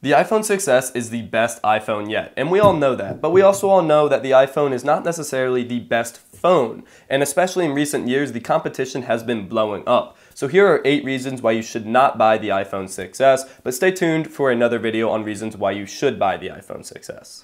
The iPhone 6s is the best iPhone yet, and we all know that, but we also all know that the iPhone is not necessarily the best phone, and especially in recent years, the competition has been blowing up. So here are 8 reasons why you should not buy the iPhone 6s, but stay tuned for another video on reasons why you should buy the iPhone 6s.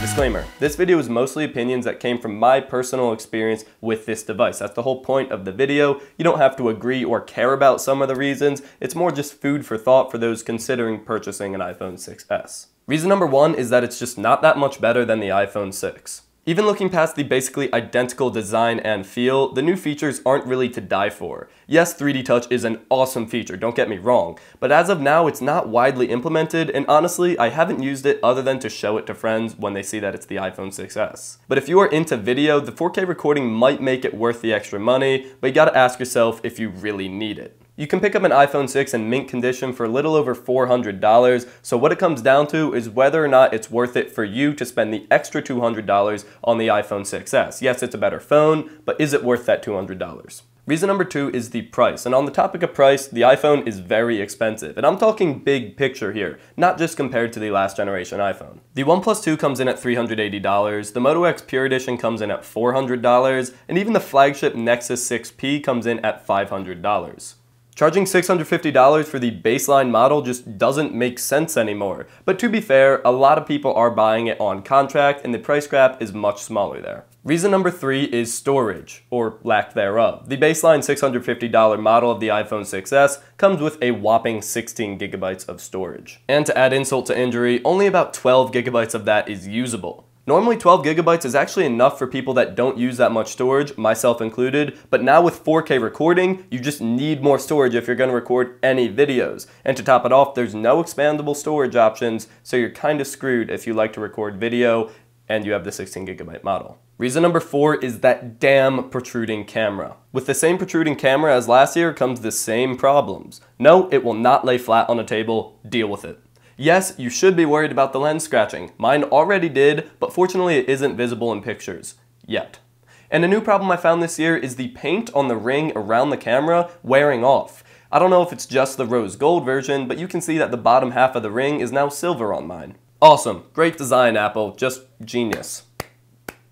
Disclaimer, this video is mostly opinions that came from my personal experience with this device. That's the whole point of the video. You don't have to agree or care about some of the reasons. It's more just food for thought for those considering purchasing an iPhone 6s. Reason number one is that it's just not that much better than the iPhone 6. Even looking past the basically identical design and feel, the new features aren't really to die for. Yes, 3D Touch is an awesome feature, don't get me wrong, but as of now it's not widely implemented, and honestly, I haven't used it other than to show it to friends when they see that it's the iPhone 6s. But if you are into video, the 4K recording might make it worth the extra money, but you gotta ask yourself if you really need it. You can pick up an iPhone 6 in mint condition for a little over $400, so what it comes down to is whether or not it's worth it for you to spend the extra $200 on the iPhone 6s. Yes, it's a better phone, but is it worth that $200? Reason number two is the price, and on the topic of price, the iPhone is very expensive, and I'm talking big picture here, not just compared to the last generation iPhone. The OnePlus 2 comes in at $380, the Moto X Pure Edition comes in at $400, and even the flagship Nexus 6P comes in at $500. Charging $650 for the baseline model just doesn't make sense anymore. But to be fair, a lot of people are buying it on contract, and the price gap is much smaller there. Reason number three is storage, or lack thereof. The baseline $650 model of the iPhone 6s comes with a whopping 16 GB of storage. And to add insult to injury, only about 12 GB of that is usable. Normally 12 GB is actually enough for people that don't use that much storage, myself included, but now with 4K recording, you just need more storage if you're going to record any videos. And to top it off, there's no expandable storage options, so you're kind of screwed if you like to record video and you have the 16 GB model. Reason number four is that damn protruding camera. With the same protruding camera as last year comes the same problems. No, it will not lay flat on a table. Deal with it. Yes, you should be worried about the lens scratching. Mine already did, but fortunately it isn't visible in pictures. Yet. And a new problem I found this year is the paint on the ring around the camera wearing off. I don't know if it's just the rose gold version, but you can see that the bottom half of the ring is now silver on mine. Awesome. Great design, Apple. Just genius.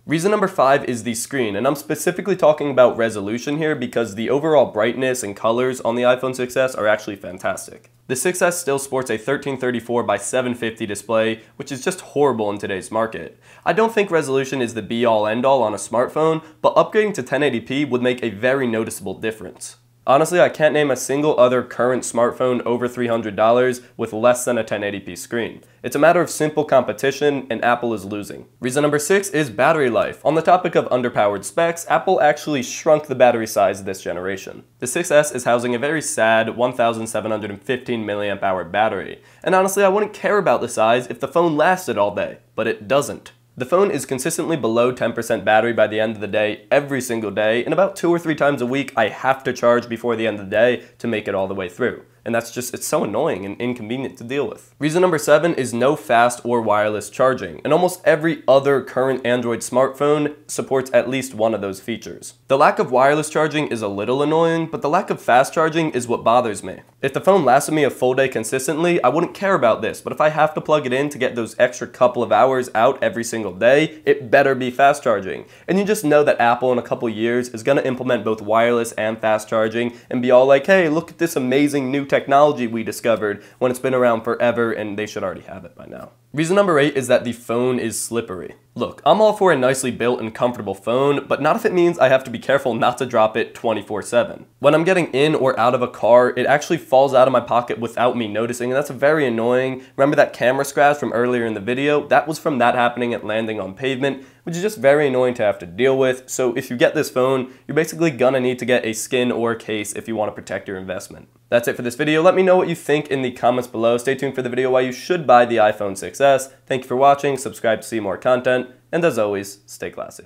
Reason number five is the screen, and I'm specifically talking about resolution here because the overall brightness and colors on the iPhone 6s are actually fantastic. The 6s still sports a 1334x750 display, which is just horrible in today's market. I don't think resolution is the be-all end-all on a smartphone, but upgrading to 1080p would make a very noticeable difference. Honestly, I can't name a single other current smartphone over $300 with less than a 1080p screen. It's a matter of simple competition, and Apple is losing. Reason number six is battery life. On the topic of underpowered specs, Apple actually shrunk the battery size this generation. The 6s is housing a very sad 1,715 mAh battery. And honestly, I wouldn't care about the size if the phone lasted all day, but it doesn't. The phone is consistently below 10% battery by the end of the day every single day, and about 2 or 3 times a week I have to charge before the end of the day to make it all the way through. And that's just, it's so annoying and inconvenient to deal with. Reason number seven is no fast or wireless charging, and almost every other current Android smartphone supports at least one of those features. The lack of wireless charging is a little annoying, but the lack of fast charging is what bothers me. If the phone lasted me a full day consistently, I wouldn't care about this, but if I have to plug it in to get those extra couple of hours out every single day, it better be fast charging. And you just know that Apple in a couple years is gonna implement both wireless and fast charging and be all like, hey, look at this amazing new technology we discovered, when it's been around forever and they should already have it by now. Reason number eight is that the phone is slippery. Look, I'm all for a nicely built and comfortable phone, but not if it means I have to be careful not to drop it 24/7. When I'm getting in or out of a car, it actually falls out of my pocket without me noticing, and that's very annoying. Remember that camera scratch from earlier in the video? That was from that happening and landing on pavement, which is just very annoying to have to deal with. So if you get this phone, you're basically gonna need to get a skin or a case if you want to protect your investment. That's it for this video. Let me know what you think in the comments below. Stay tuned for the video why you should buy the iPhone 6s. Thank you for watching, subscribe to see more content, and as always, stay classy.